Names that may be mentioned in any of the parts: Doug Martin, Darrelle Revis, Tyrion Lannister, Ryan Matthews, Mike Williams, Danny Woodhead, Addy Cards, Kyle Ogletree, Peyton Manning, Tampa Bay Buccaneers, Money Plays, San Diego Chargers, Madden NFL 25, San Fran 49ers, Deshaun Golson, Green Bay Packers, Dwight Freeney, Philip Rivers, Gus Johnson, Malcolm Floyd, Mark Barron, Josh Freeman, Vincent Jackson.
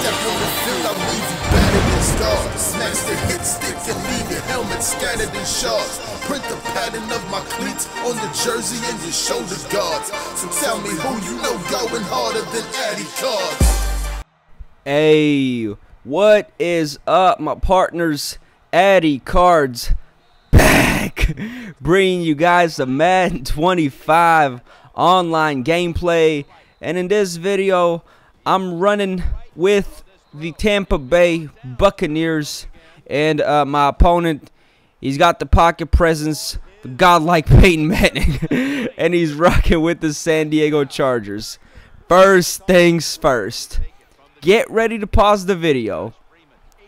Step on the field, I'm easy, battered and stars. Snatch the hit stick and leave your helmet scattered in shards. Print the pattern of my cleats on the jersey and your shoulder guards. So tell me who you know going harder than Addy Cards. Hey, what is up, my partners? Addy Cards back, bringing you guys the Madden 25 online gameplay. And in this video, I'm running with the Tampa Bay Buccaneers, and my opponent, he's got the pocket presence, the godlike Peyton Manning, and he's rocking with the San Diego Chargers. First things first, get ready to pause the video.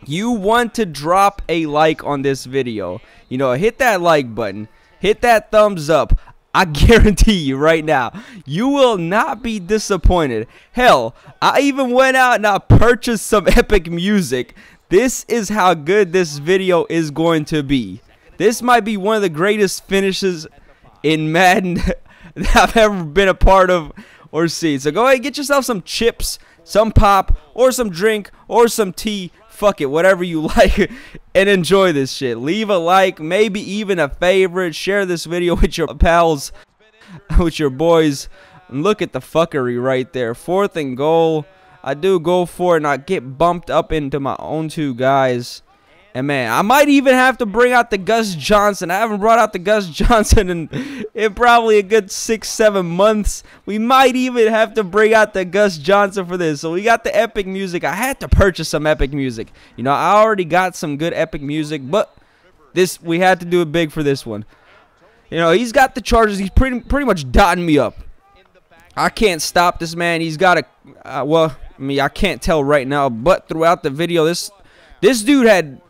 You want to drop a like on this video. You know, hit that like button, hit that thumbs up. I guarantee you right now, you will not be disappointed. Hell, I even went out and I purchased some epic music. This is how good this video is going to be. This might be one of the greatest finishes in Madden that I've ever been a part of or seen. So go ahead and get yourself some chips, some pop, or some drink, or some tea. Fuck it, whatever you like, and enjoy this shit. Leave a like, maybe even a favorite. Share this video with your pals, with your boys. And look at the fuckery right there. 4th and goal. I do go for it, and I get bumped up into my own two guys. And man, I might even have to bring out the Gus Johnson. I haven't brought out the Gus Johnson in probably a good 6-7 months. We might even have to bring out the Gus Johnson for this. So we got the epic music. I had to purchase some epic music. You know, I already got some good epic music, but this, we had to do it big for this one. You know, he's got the Chargers. He's pretty much dotting me up. I can't stop this man. He's got a well, I mean, I can't tell right now, but throughout the video, this dude had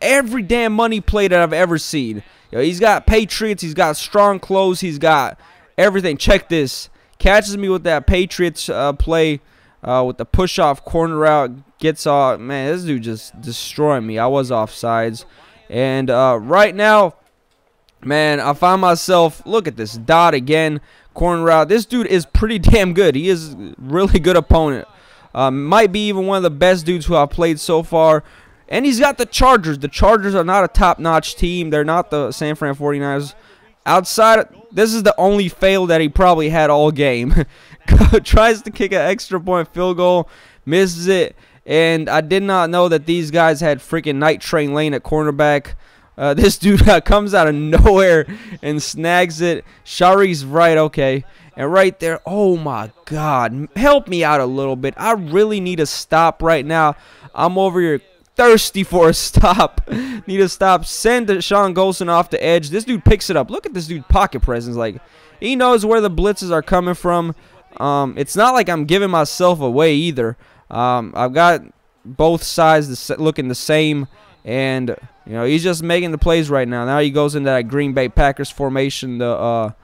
every damn money play that I've ever seen. Yo, he's got Patriots, he's got strong clothes, he's got everything. Check this. Catches me with that Patriots play with the push-off corner out. Gets off. Man, this dude just destroying me. I was offsides. And right now, man, I find myself, look at this, dot again, corner out. This dude is pretty damn good. He is a really good opponent. Might be even one of the best dudes who I've played so far. And he's got the Chargers. The Chargers are not a top-notch team. They're not the San Fran 49ers. Outside, this is the only fail that he probably had all game. Tries to kick an extra-point field goal, misses it. And I did not know that these guys had freaking Night Train Lane at cornerback. This dude comes out of nowhere and snags it. Shari's right, okay. And right there, oh my God. Help me out a little bit. I really need a stop right now. I'm over here thirsty for a stop. Need a stop. Send Deshaun Golson off the edge. This dude picks it up. Look at this dude, pocket presence. Like, he knows where the blitzes are coming from. It's not like I'm giving myself away either. I've got both sides looking the same, and you know, he's just making the plays right now. Now he goes into that Green Bay Packers formation, the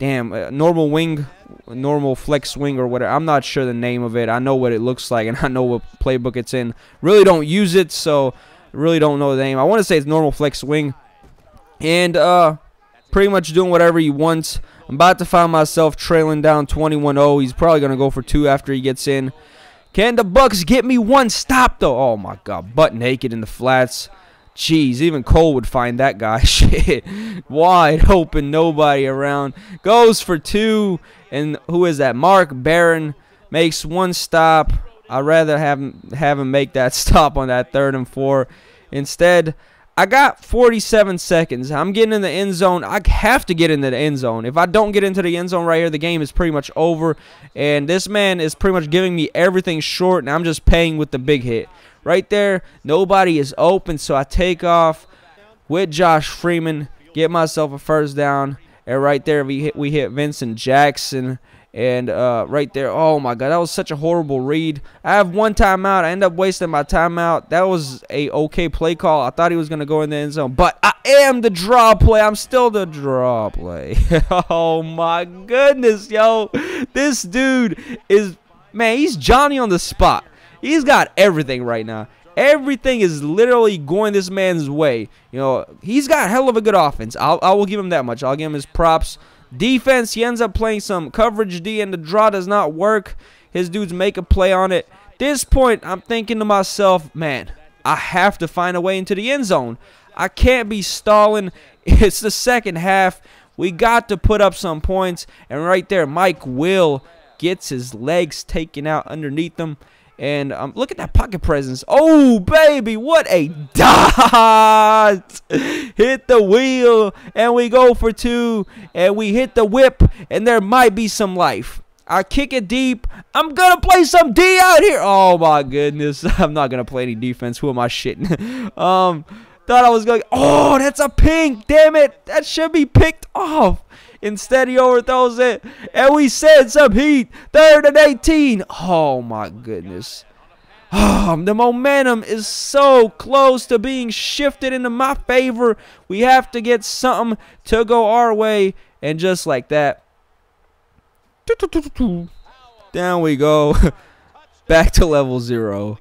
normal wing, normal flex wing or whatever. I'm not sure the name of it. I know what it looks like, and I know what playbook it's in. Really don't use it, so really don't know the name. I want to say it's normal flex wing. And pretty much doing whatever he wants. I'm about to find myself trailing down 21-0. He's probably going to go for two after he gets in. Can the Bucks get me one stop, though? Oh, my God. Butt naked in the flats. Jeez, even Cole would find that guy. Shit. Wide open, nobody around. Goes for two. And who is that? Mark Barron makes one stop. I'd rather have him make that stop on that 3rd and 4. Instead, I got 47 seconds. I'm getting in the end zone. I have to get into the end zone. If I don't get into the end zone right here, the game is pretty much over. And this man is pretty much giving me everything short, and I'm just paying with the big hit. Right there, nobody is open, so I take off with Josh Freeman, get myself a first down, and right there we hit Vincent Jackson, and right there, oh my God, that was such a horrible read. I have one timeout. I end up wasting my timeout. That was a okay play call. I thought he was going to go in the end zone, but I am the draw play. I'm still the draw play. Oh my goodness, yo. This dude is, man, he's Johnny on the spot. He's got everything right now. Everything is literally going this man's way. You know, he's got a hell of a good offense. I will give him that much. I'll give him his props. Defense, he ends up playing some coverage D, and the draw does not work. His dudes make a play on it. this point, I'm thinking to myself, man, I have to find a way into the end zone. I can't be stalling. It's the second half. We got to put up some points. And right there, Mike Will gets his legs taken out underneath him. And look at that pocket presence. Oh, baby, what a dot. Hit the wheel, and we go for two, and we hit the whip, and there might be some life. I kick it deep. I'm going to play some D out here. Oh, my goodness. I'm not going to play any defense. Who am I shitting? Thought I was going. Oh, that's a pink. Damn it. That should be picked off. Instead, he overthrows it, and we send some heat. 3rd and 18. Oh, my goodness. Oh, the momentum is so close to being shifted into my favor. We have to get something to go our way, and just like that, down we go. Back to level 0.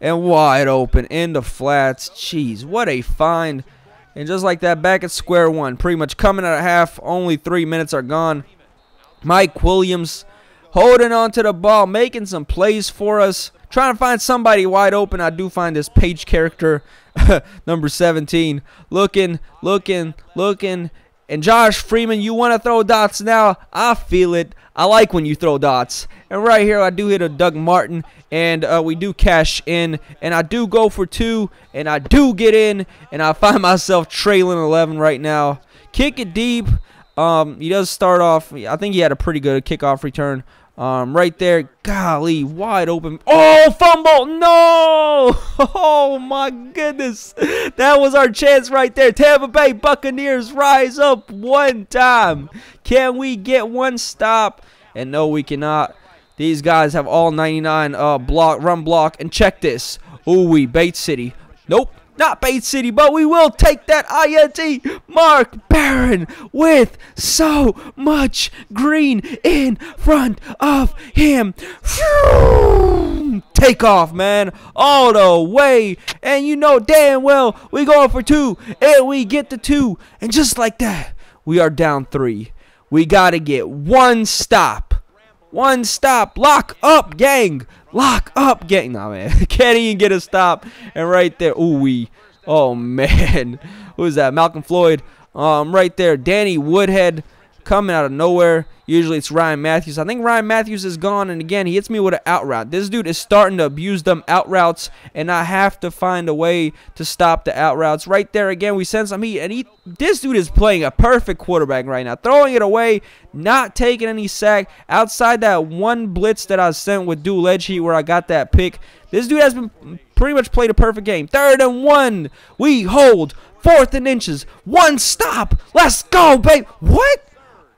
And wide open in the flats. Jeez, what a find. And just like that, back at square one. Pretty much coming out of half. Only 3 minutes are gone. Mike Williams holding on to the ball, making some plays for us. Trying to find somebody wide open. I do find this Page character, number 17. Looking. And Josh Freeman, you want to throw dots now? I feel it. I like when you throw dots. And right here, I do hit a Doug Martin, and we do cash in. And I do go for two, and I do get in, and I find myself trailing 11 right now. Kick it deep. He does start off. I think he had a pretty good kickoff return. Right there, golly, wide open. Oh, fumble. No. Oh, my goodness. That was our chance right there. Tampa Bay Buccaneers rise up one time. Can we get one stop? And no, we cannot. These guys have all 99 run block. And check this. Ooh, we Bait City. Nope. Not Bait City, but we will take that INT. Mark Barron with so much green in front of him. Take off, man. All the way. And you know damn well we going for two. And we get the two. And just like that, we are down 3. We got to get one stop. One stop. Lock up, gang. Lock up, gang. Nah, man. Can't even get a stop. And right there. Ooh, we. Oh, man. Who is that? Malcolm Floyd. Right there. Danny Woodhead coming out of nowhere. Usually it's Ryan Matthews. I think Ryan Matthews is gone. And again, he hits me with an out route. This dude is starting to abuse them out routes. And I have to find a way to stop the out routes. Right there again. We send some heat. And this dude is playing a perfect quarterback right now. Throwing it away. Not taking any sack. Outside that one blitz that I sent with dual edge heat where I got that pick. This dude has been pretty much played a perfect game. 3rd and 1. We hold. 4th and inches. One stop. Let's go, babe. What?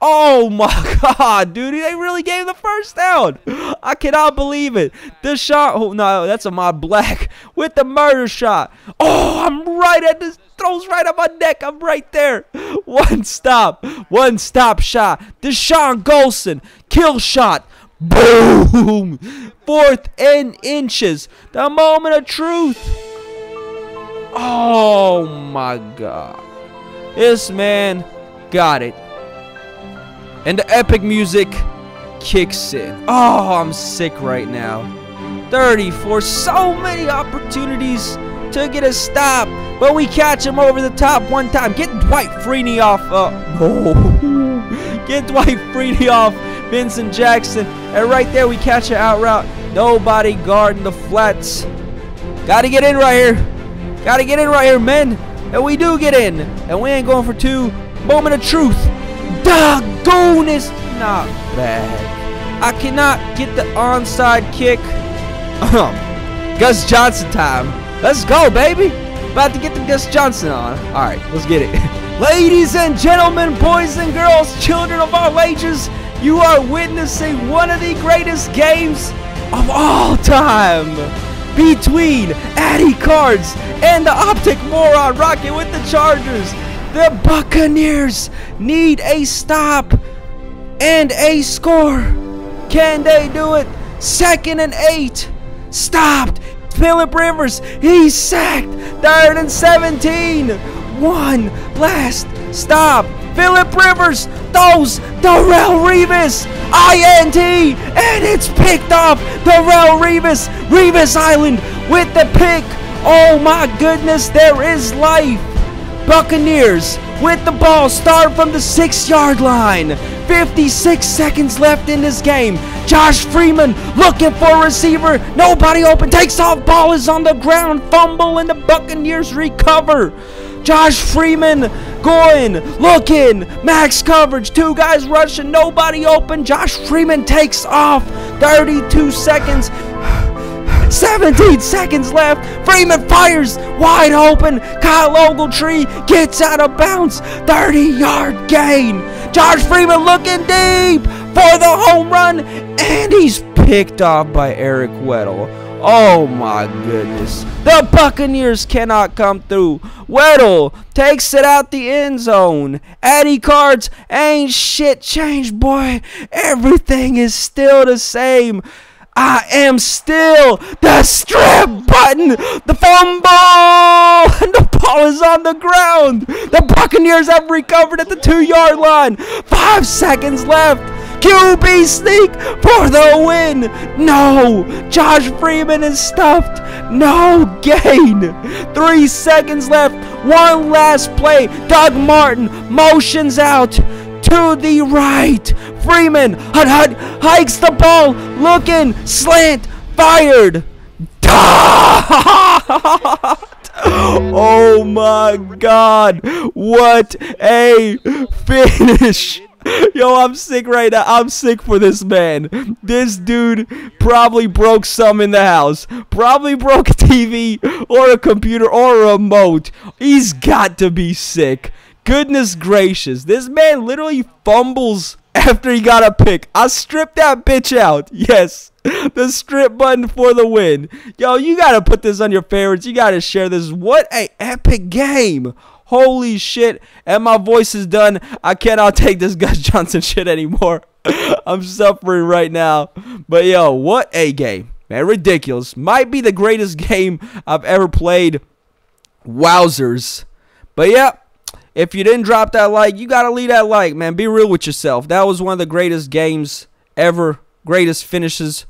Oh, my God, dude. They really gave the first down. I cannot believe it. This shot. Oh, no, that's a Mob Black with the murder shot. Oh, I'm right at this. Throws right at my neck. I'm right there. One stop. One stop shot. Deshaun Golson. Kill shot. Boom. 4th and inches. The moment of truth. Oh, my God. This man got it. And the epic music kicks in. Oh, I'm sick right now. 34. So many opportunities to get a stop. But we catch him over the top one time. Get Dwight Freeney off. Get Dwight Freeney off Vincent Jackson. And right there we catch an out route. Nobody guarding the flats. Got to get in right here. Got to get in right here, men. And we do get in. And we ain't going for two. Moment of truth. Doggone, it's not bad. I cannot get the onside kick. Gus Johnson time. Let's go, baby. About to get the Gus Johnson on. All right, let's get it. Ladies and gentlemen, boys and girls, children of all ages, you are witnessing one of the greatest games of all time. Between Addy Cards and the Optic Moron Rocket with the Chargers. The Buccaneers need a stop and a score. Can they do it? 2nd and 8. Stopped. Philip Rivers, he's sacked. 3rd and 17. One last stop. Philip Rivers throws Darrelle Revis, INT, and it's picked off. Darrelle Revis, Revis Island with the pick. Oh my goodness, there is life. Buccaneers with the ball, start from the 6-yard line. 56 seconds left in this game. Josh Freeman looking for a receiver. Nobody open, takes off, ball is on the ground, fumble, and the Buccaneers recover. Josh Freeman going, looking, max coverage, two guys rushing, nobody open. Josh Freeman takes off, 32 seconds, 17 seconds left. Freeman fires, wide open. Kyle Ogletree gets out of bounds, 30-yard gain. Josh Freeman looking deep for the home run, and he's picked off by Eric Weddle. Oh my goodness. The Buccaneers cannot come through. Weddle takes it out the end zone. Addy Cards, ain't shit changed, boy. Everything is still the same. I am still the strip button. The fumble, and the ball is on the ground. The Buccaneers have recovered at the 2-yard line. 5 seconds left. QB sneak for the win. No, Josh Freeman is stuffed. No gain. 3 seconds left. One last play. Doug Martin motions out to the right. Freeman hikes the ball, looking, slant, fired. Oh my God. What a finish. Yo, I'm sick right now. I'm sick for this man. This dude probably broke some in the house. Probably broke a TV or a computer or a remote. He's got to be sick. Goodness gracious. This man literally fumbles after he got a pick. I stripped that bitch out. Yes. The strip button for the win. Yo, you got to put this on your favorites. You got to share this. What a epic game. Holy shit, and my voice is done. I cannot take this Gus Johnson shit anymore. I'm suffering right now. But yo, what a game. Man, ridiculous. Might be the greatest game I've ever played. Wowzers. But yeah, if you didn't drop that like, you got to leave that like, man. Be real with yourself. That was one of the greatest games ever. Greatest finishes.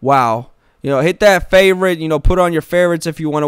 Wow. You know, hit that favorite. You know, put on your favorites if you want to.